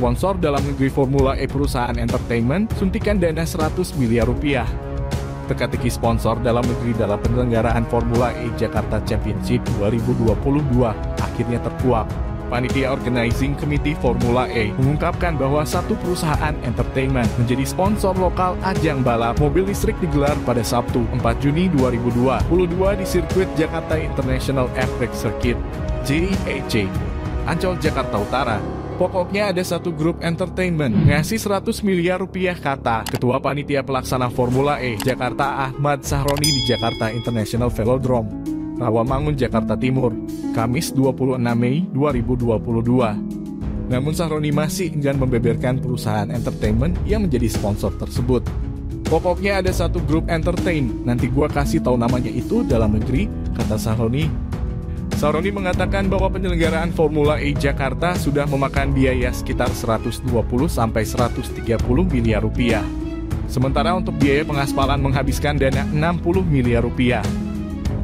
sponsor dalam negeri Formula E perusahaan entertainment, suntikan dana 100 miliar rupiah. Teka-teki sponsor dalam negeri dalam penyelenggaraan Formula E Jakarta Championship 2022 akhirnya terkuak. Panitia Organizing Committee Formula E mengungkapkan bahwa satu perusahaan entertainment menjadi sponsor lokal ajang balap mobil listrik digelar pada Sabtu 4 Juni 2022 di sirkuit Jakarta International E-Prix Circuit (JIEC), Ancol, Jakarta Utara. Pokoknya ada satu grup entertainment ngasih 100 miliar rupiah, kata Ketua Panitia Pelaksana Formula E Jakarta Ahmad Sahroni di Jakarta International Velodrome, Rawamangun, Jakarta Timur, Kamis 26 Mei 2022. Namun Sahroni masih enggan membeberkan perusahaan entertainment yang menjadi sponsor tersebut. Pokoknya ada satu grup entertain, nanti gua kasih tahu namanya itu dalam negeri, kata Sahroni. Sahroni mengatakan bahwa penyelenggaraan Formula E Jakarta sudah memakan biaya sekitar 120–130 miliar rupiah. Sementara untuk biaya pengaspalan menghabiskan dana 60 miliar rupiah.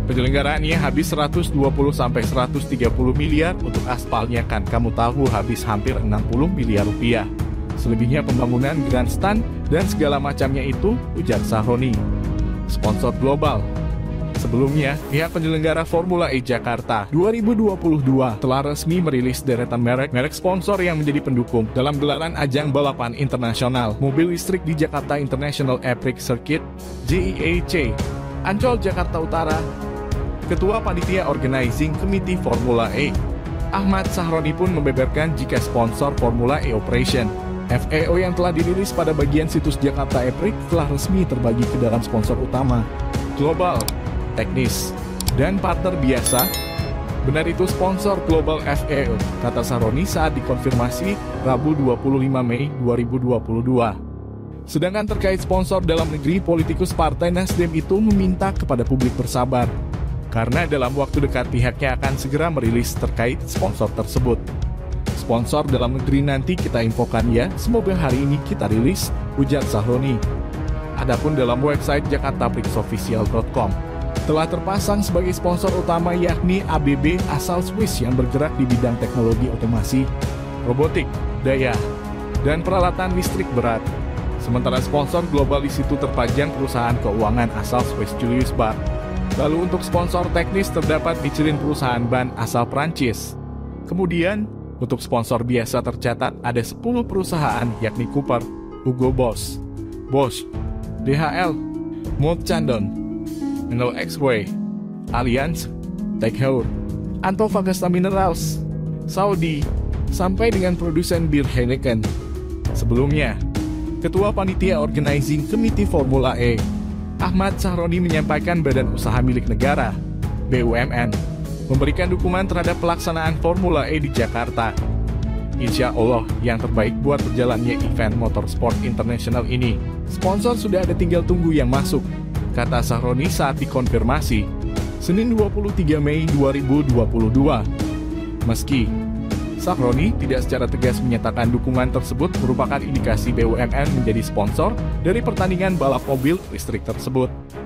Penyelenggaraannya habis 120–130 miliar untuk aspalnya, kan kamu tahu habis hampir 60 miliar rupiah. Selebihnya pembangunan grandstand dan segala macamnya itu, ujar Sahroni. Sponsor global. Sebelumnya, pihak penyelenggara Formula E Jakarta 2022 telah resmi merilis deretan merek sponsor yang menjadi pendukung dalam gelaran ajang balapan internasional mobil listrik di Jakarta International E-Prix Circuit (JIEC), Ancol, Jakarta Utara. Ketua Panitia Organizing Committee Formula E, Ahmad Sahroni, pun membeberkan jika sponsor Formula E Operation (FAO) yang telah dirilis pada bagian situs Jakarta E-Prix telah resmi terbagi ke dalam sponsor utama, global, teknis, dan partner biasa. Benar itu sponsor global FAO, kata Sahroni saat dikonfirmasi Rabu 25 Mei 2022. Sedangkan terkait sponsor dalam negeri, politikus Partai Nasdem itu meminta kepada publik bersabar, karena dalam waktu dekat pihaknya akan segera merilis terkait sponsor tersebut. Sponsor dalam negeri nanti kita infokan ya, semoga hari ini kita rilis, ujar Sahroni. Adapun dalam website jakartaprixofficial.com, telah terpasang sebagai sponsor utama yakni ABB asal Swiss yang bergerak di bidang teknologi otomasi, robotik, daya, dan peralatan listrik berat. Sementara sponsor global di situ terpajang perusahaan keuangan asal Swiss Julius Baer. Lalu untuk sponsor teknis terdapat Michelin, perusahaan ban asal Prancis. Kemudian, untuk sponsor biasa tercatat ada 10 perusahaan yakni Cooper, Hugo Boss, Bosch, DHL, Moët Chandon, Xway, Allianz, TechHour, Antofagasta Minerals, Saudi, sampai dengan produsen bir Heineken. Sebelumnya, Ketua Panitia Organizing Committee Formula E, Ahmad Sahroni, menyampaikan badan usaha milik negara, BUMN, memberikan dukungan terhadap pelaksanaan Formula E di Jakarta. Insya Allah yang terbaik buat berjalannya event motorsport internasional ini. Sponsor sudah ada, tinggal tunggu yang masuk, kata Sahroni saat dikonfirmasi Senin 23 Mei 2022. Meski Sahroni tidak secara tegas menyatakan dukungan tersebut merupakan indikasi BUMN menjadi sponsor dari pertandingan balap mobil listrik tersebut.